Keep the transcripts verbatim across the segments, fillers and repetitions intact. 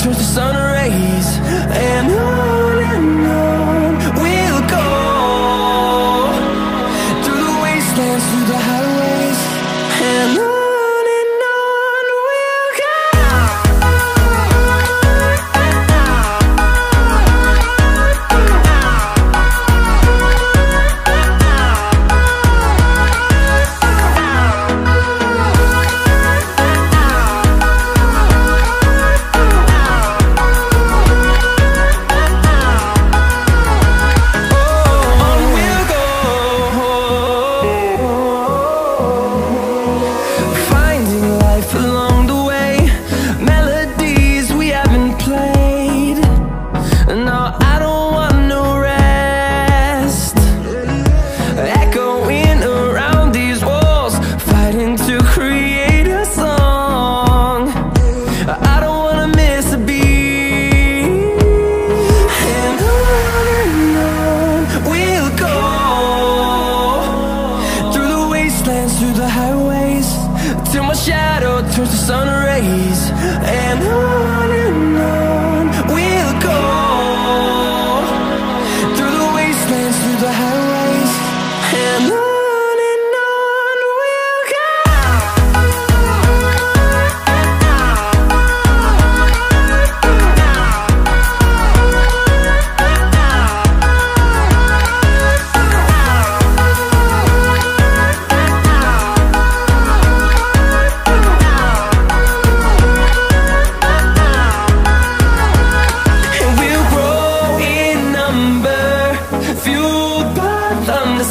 turns to sun rays. And on and on we'll go, through the wastelands, through the highways, and on. Through the highways, till my shadow turns to sun rays. And on and on we'll go, through the wastelands, through the highways, and on.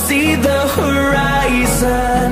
See the horizon,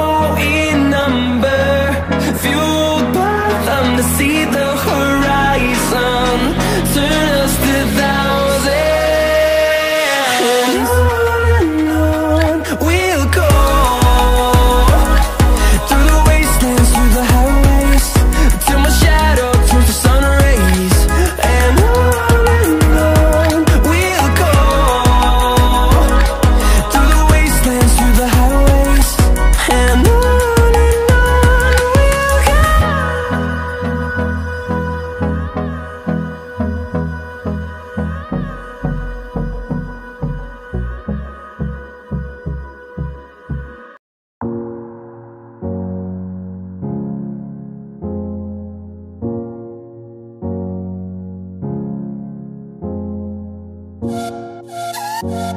in number, fueled by them to see the horizon, turn us to thousands. And on and on we'll go, through the wastelands, through the highways, till my shadow turns to sun rays. And on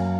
we